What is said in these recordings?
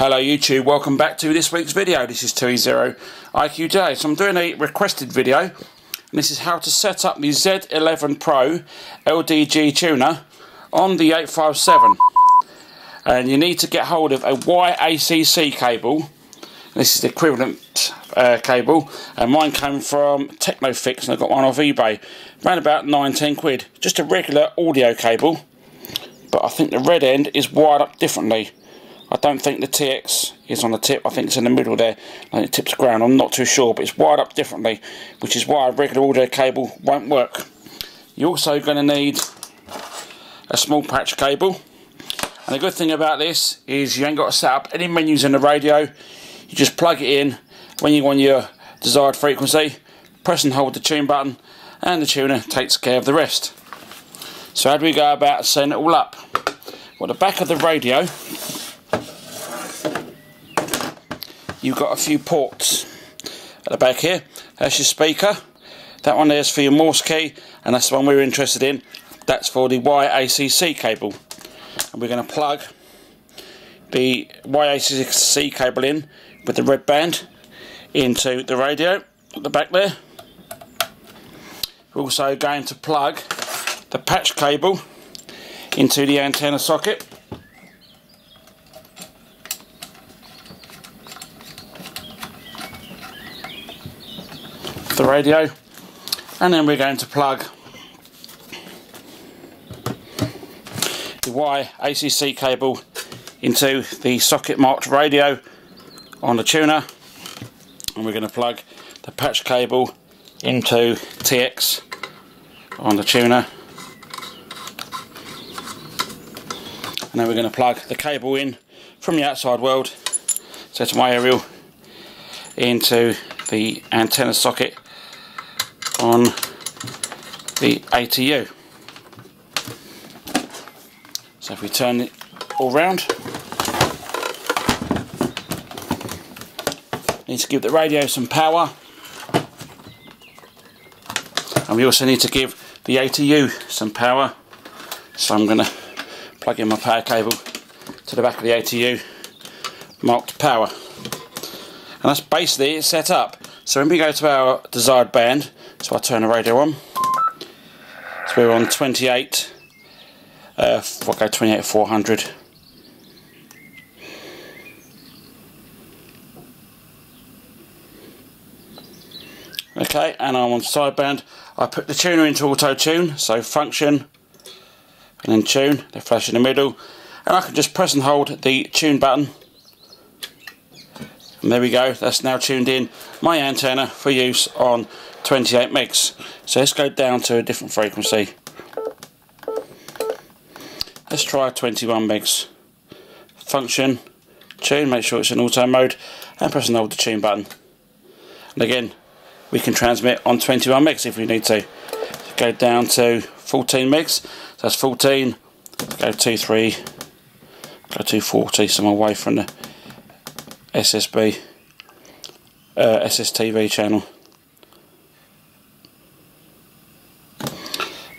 Hello YouTube, welcome back to this week's video. This is 2E0IQJ. So I'm doing a requested video, and this is how to set up the Z11 Pro LDG tuner on the 857. And you need to get hold of a YACC cable. This is the equivalent cable, and mine came from Technofix, and I got one off eBay. Around about 19 quid. Just a regular audio cable, but I think the red end is wired up differently. I don't think the TX is on the tip, I think it's in the middle there, and it tips ground, I'm not too sure, but it's wired up differently, which is why a regular audio cable won't work. You're also going to need a small patch cable, and the good thing about this is you ain't got to set up any menus in the radio, you just plug it in when you want your desired frequency, press and hold the tune button, and the tuner takes care of the rest. So how do we go about setting it all up? Well, the back of the radio, you've got a few ports at the back here. That's your speaker. That one there's for your Morse key, and that's the one we're interested in. That's for the YACC cable. And we're going to plug the YACC cable in with the red band into the radio at the back there. We're also going to plug the patch cable into the antenna socket. The radio, and then we're going to plug the YACC cable into the socket marked radio on the tuner, and we're going to plug the patch cable into TX on the tuner, and then we're going to plug the cable in from the outside world, so to my aerial, into the antenna socket on the ATU. So if we turn it all round, need to give the radio some power, and we also need to give the ATU some power, so I'm going to plug in my power cable to the back of the ATU marked power, and that's basically it set up. So when we go to our desired band, so I turn the radio on, so we're on 28, we'll go 28,400, okay, and I'm on sideband. I put the tuner into auto tune, so function and then tune, they flash in the middle, and I can just press and hold the tune button. And there we go, that's now tuned in my antenna for use on 28 megs. So let's go down to a different frequency. Let's try 21 megs. Function, tune, make sure it's in auto mode, and press and hold the tune button. And again, we can transmit on 21 megs if we need to. Go down to 14 megs, so that's 14, go 23, go 240, so I'm away from the SSTV channel.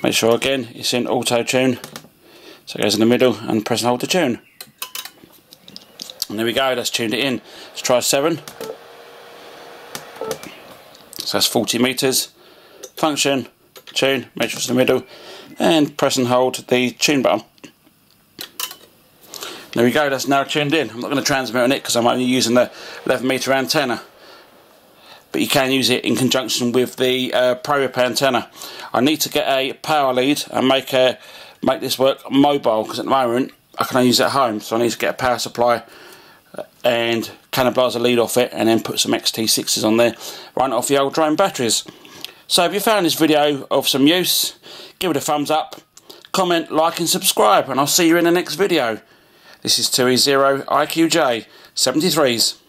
Make sure again it's in auto tune, so it goes in the middle, and press and hold the tune, and there we go, that's tuned it in. Let's try 7, so that's 40 meters. Function, tune, make sure it's in the middle, and press and hold the tune button. There we go, that's now tuned in. I'm not going to transmit on it because I'm only using the 11 meter antenna, but you can use it in conjunction with the Pro-Rip antenna. I need to get a power lead and make this work mobile, because at the moment I can only use it at home, so I need to get a power supply and cannibalise a lead off it, and then put some XT60s on there, run it off the old drone batteries. So if you found this video of some use, give it a thumbs up, comment, like and subscribe, and I'll see you in the next video. This is 2E0IQJ 73s.